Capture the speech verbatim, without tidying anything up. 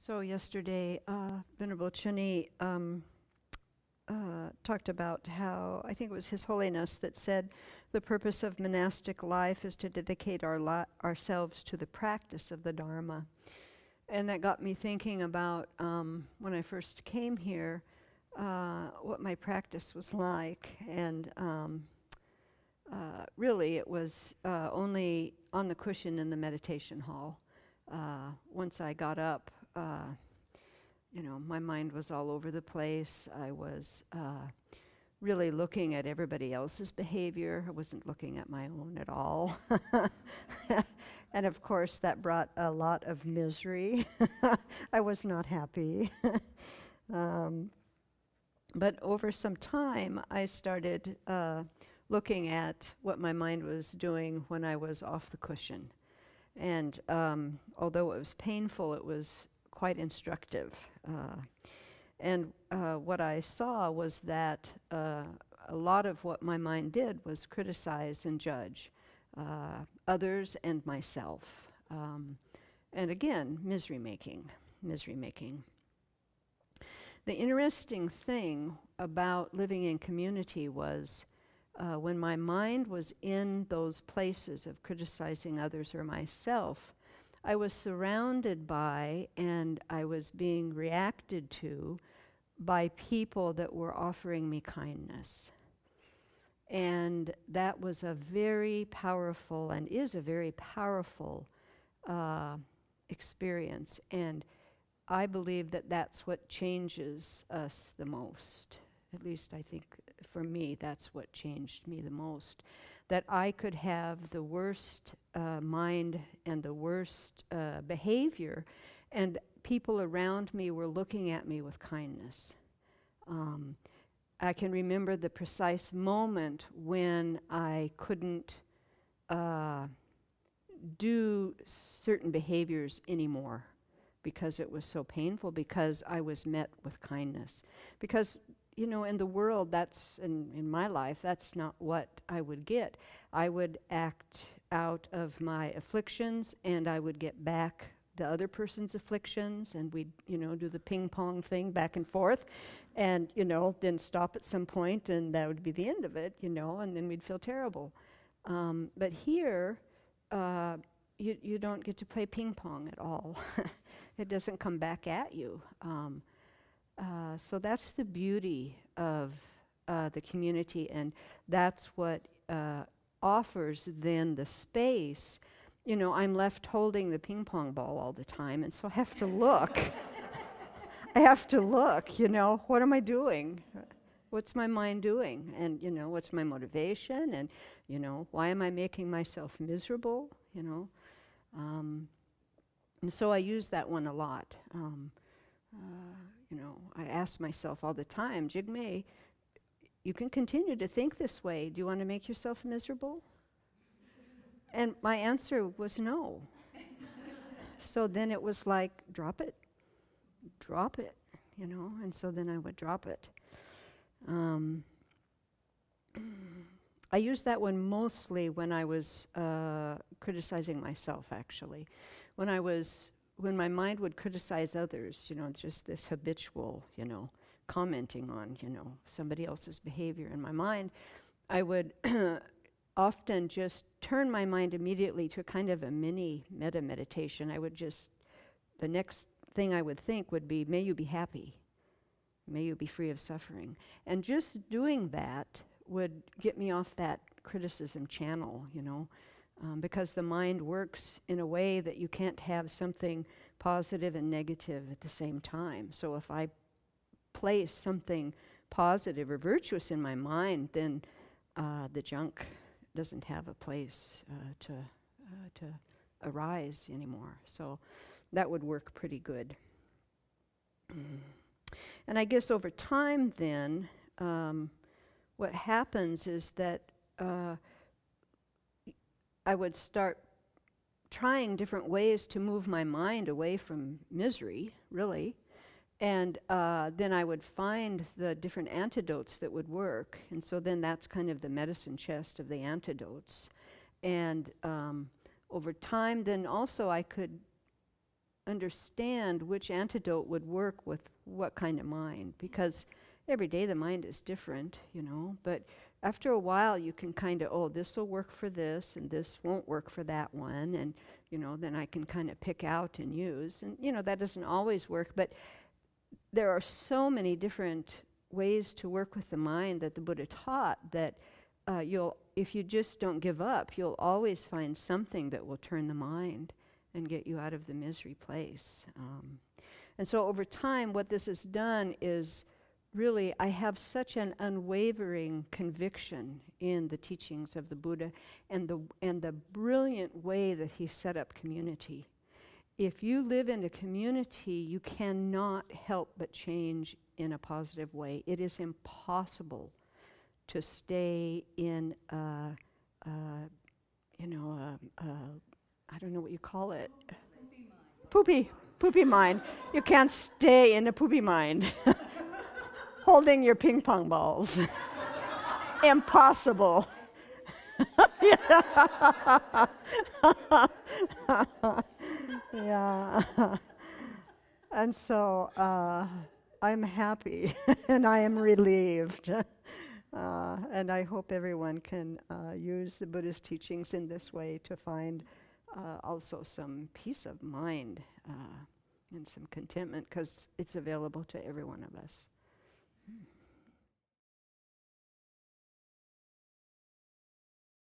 So yesterday, uh, Venerable Chini um, uh, talked about how, I think it was His Holiness that said, the purpose of monastic life is to dedicate our li ourselves to the practice of the Dharma. And that got me thinking about um, when I first came here, uh, what my practice was like. And um, uh, really, it was uh, only on the cushion in the meditation hall. Uh, once I got up, Uh, you know, my mind was all over the place. I was uh, really looking at everybody else's behavior. I wasn't looking at my own at all. And of course, that brought a lot of misery. I was not happy. um, but over some time, I started uh, looking at what my mind was doing when I was off the cushion. And um, although it was painful, it was quite instructive. Uh, and uh, what I saw was that uh, a lot of what my mind did was criticize and judge uh, others and myself. Um, and again, misery making, misery making. The interesting thing about living in community was uh, when my mind was in those places of criticizing others or myself, I was surrounded by, and I was being reacted to by people that were offering me kindness. And that was a very powerful, and is a very powerful uh, experience. And I believe that that's what changes us the most. At least I think for me, that's what changed me the most. That I could have the worst uh, mind and the worst uh, behavior, and people around me were looking at me with kindness. Um, I can remember the precise moment when I couldn't uh, do certain behaviors anymore because it was so painful, because I was met with kindness. Because you know, in the world, that's, in, in my life, that's not what I would get. I would act out of my afflictions, and I would get back the other person's afflictions, and we'd, you know, do the ping pong thing back and forth, and, you know, then stop at some point, and that would be the end of it, you know, and then we'd feel terrible. Um, but here, uh, you, you don't get to play ping pong at all. It doesn't come back at you. Um, Uh, so that's the beauty of uh, the community, and that's what uh, offers then the space. You know, I'm left holding the ping pong ball all the time, and so I have to look. I have to look, you know, what am I doing? What's my mind doing? And, you know, what's my motivation? And, you know, why am I making myself miserable, you know? Um, and so I use that one a lot. Um, uh, You know, I ask myself all the time, Jigme, you can continue to think this way. Do you want to make yourself miserable? And my answer was no. So then it was like, drop it, drop it, you know? And so then I would drop it. Um, I used that one mostly when I was uh, criticizing myself, actually. When I was when my mind would criticize others, you know, just this habitual, you know, commenting on, you know, somebody else's behavior in my mind, I would often just turn my mind immediately to kind of a mini meta meditation. I would just, the next thing I would think would be, may you be happy, may you be free of suffering. And just doing that would get me off that criticism channel, you know, Um, because the mind works in a way that you can't have something positive and negative at the same time. So if I place something positive or virtuous in my mind, then uh, the junk doesn't have a place uh, to, uh, to arise anymore. So that would work pretty good. And I guess over time then, um, what happens is that uh, I would start trying different ways to move my mind away from misery, really. And uh, then I would find the different antidotes that would work. And so then that's kind of the medicine chest of the antidotes. And um, over time, then also I could understand which antidote would work with what kind of mind, because every day the mind is different, you know, but after a while you can kind of, oh, this will work for this and this won't work for that one, and, you know, then I can kind of pick out and use. And, you know, that doesn't always work, but there are so many different ways to work with the mind that the Buddha taught that uh, you'll, if you just don't give up, you'll always find something that will turn the mind and get you out of the misery place. Um, and so over time, what this has done is, really, I have such an unwavering conviction in the teachings of the Buddha and the, and the brilliant way that he set up community. If you live in a community, you cannot help but change in a positive way. It is impossible to stay in a, a you know, a, a, I don't know what you call it. Poopy, poopy mind. You can't stay in a poopy mind. Holding your ping pong balls. Impossible. Yeah. And so uh, I'm happy and I am relieved. Uh, and I hope everyone can uh, use the Buddhist teachings in this way to find uh, also some peace of mind uh, and some contentment, because it's available to every one of us. Mm.